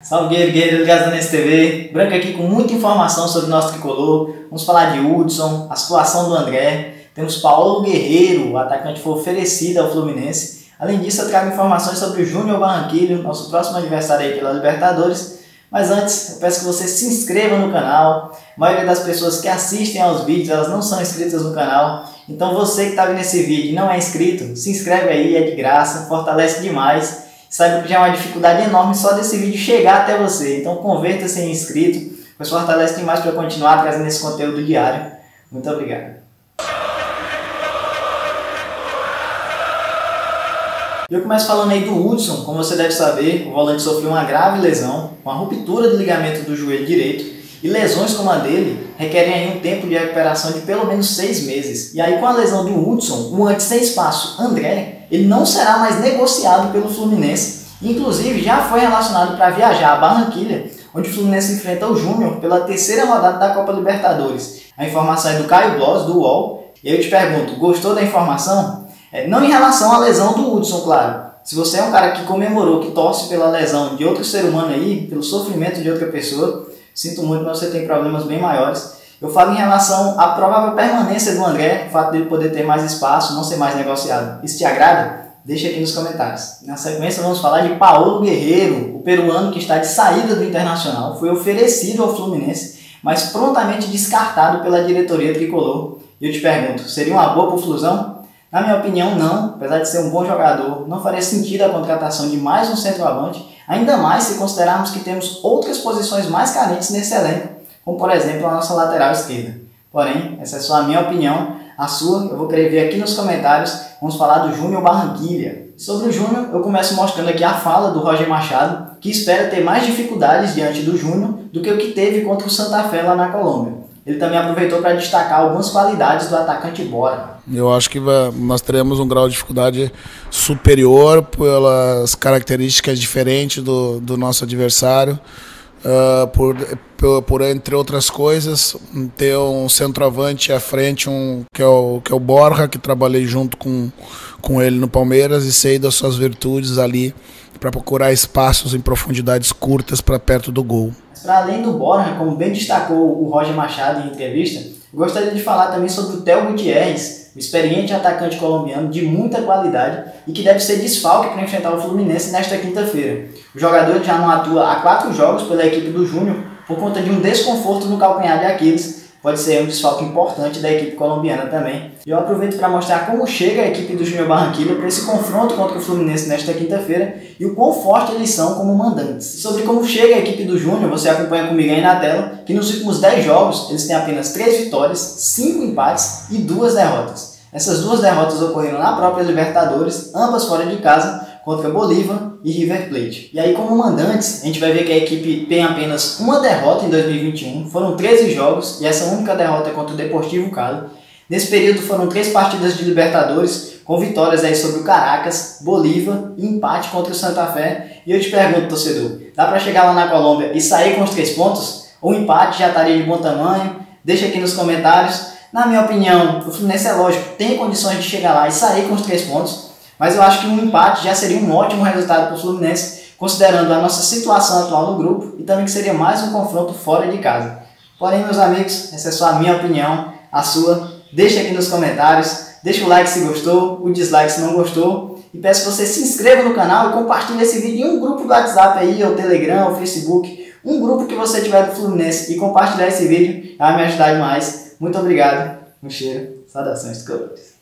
Salve Guerreiro, ligado na NenseTV. Branco aqui com muita informação sobre o nosso tricolor. Vamos falar de Hudson, a situação do André. Temos Paolo Guerrero, o atacante foi oferecido ao Fluminense. Além disso, eu trago informações sobre o Júnior Barranquilla, nosso próximo adversário aí pela Libertadores. Mas antes, eu peço que você se inscreva no canal. A maioria das pessoas que assistem aos vídeos, elas não são inscritas no canal. Então você que está vendo esse vídeo e não é inscrito, se inscreve aí, é de graça, fortalece demais. Sabe que já é uma dificuldade enorme só desse vídeo chegar até você. Então converta-se em inscrito, pois fortalece demais para continuar trazendo esse conteúdo diário. Muito obrigado. Eu começo falando aí do Hudson. Como você deve saber, o volante sofreu uma grave lesão, uma ruptura do ligamento do joelho direito. E lesões como a dele requerem aí um tempo de recuperação de pelo menos 6 meses. E aí com a lesão do Hudson, o antes sem espaço André, ele não será mais negociado pelo Fluminense. Inclusive, já foi relacionado para viajar a Barranquilla, onde o Fluminense enfrenta o Júnior pela 3ª rodada da Copa Libertadores. A informação é do Caio Bloss, do UOL. E eu te pergunto, gostou da informação? Não em relação à lesão do Hudson, claro. Se você é um cara que comemorou, que torce pela lesão de outro ser humano aí, pelo sofrimento de outra pessoa, sinto muito, mas você tem problemas bem maiores. Eu falo em relação à provável permanência do André, o fato dele poder ter mais espaço, não ser mais negociado. Isso te agrada? Deixa aqui nos comentários. Na sequência vamos falar de Paolo Guerrero, o peruano que está de saída do Internacional. Foi oferecido ao Fluminense, mas prontamente descartado pela diretoria tricolor. E eu te pergunto, seria uma boa para o Flusão? Na minha opinião, não. Apesar de ser um bom jogador, não faria sentido a contratação de mais um centroavante, ainda mais se considerarmos que temos outras posições mais carentes nesse elenco, como por exemplo a nossa lateral esquerda. Porém, essa é só a minha opinião, a sua eu vou querer ver aqui nos comentários. Vamos falar do Júnior Barranquilla. Sobre o Júnior, eu começo mostrando aqui a fala do Roger Machado, que espera ter mais dificuldades diante do Júnior do que o que teve contra o Santa Fé lá na Colômbia. Ele também aproveitou para destacar algumas qualidades do atacante Bora. Eu acho que nós teremos um grau de dificuldade superior pelas características diferentes do nosso adversário. Por entre outras coisas, ter um centroavante à frente, que é o Bora, que trabalhei junto com ele no Palmeiras e sei das suas virtudes ali para procurar espaços em profundidades curtas para perto do gol. Para além do Bora, como bem destacou o Roger Machado em entrevista, gostaria de falar também sobre o Teo Gutiérrez, o experiente atacante colombiano de muita qualidade e que deve ser desfalque para enfrentar o Fluminense nesta quinta-feira. O jogador já não atua há 4 jogos pela equipe do Júnior por conta de um desconforto no calcanhar de Aquiles. Pode ser um desfalque importante da equipe colombiana também. E eu aproveito para mostrar como chega a equipe do Júnior Barranquilla para esse confronto contra o Fluminense nesta quinta-feira e o quão forte eles são como mandantes. Sobre como chega a equipe do Júnior, você acompanha comigo aí na tela, que nos últimos 10 jogos eles têm apenas 3 vitórias, 5 empates e 2 derrotas. Essas 2 derrotas ocorreram na própria Libertadores, ambas fora de casa, contra Bolívar e River Plate. E aí como mandantes, a gente vai ver que a equipe tem apenas 1 derrota em 2021, foram 13 jogos e essa única derrota é contra o Deportivo Cali. Nesse período foram 3 partidas de Libertadores, com vitórias aí sobre o Caracas, Bolívar e empate contra o Santa Fé. E eu te pergunto, torcedor, dá para chegar lá na Colômbia e sair com os 3 pontos? Ou um empate já estaria de bom tamanho? Deixa aqui nos comentários. Na minha opinião, o Fluminense é lógico, tem condições de chegar lá e sair com os 3 pontos, mas eu acho que um empate já seria um ótimo resultado para o Fluminense, considerando a nossa situação atual no grupo e também que seria mais um confronto fora de casa. Porém, meus amigos, essa é só a minha opinião, a sua, deixa aqui nos comentários, deixa o like se gostou, o dislike se não gostou, e peço que você se inscreva no canal e compartilhe esse vídeo em um grupo do WhatsApp aí, ou Telegram, ou Facebook, um grupo que você tiver do Fluminense, e compartilhar esse vídeo vai me ajudar demais. Muito obrigado, um cheiro, saudações de colores.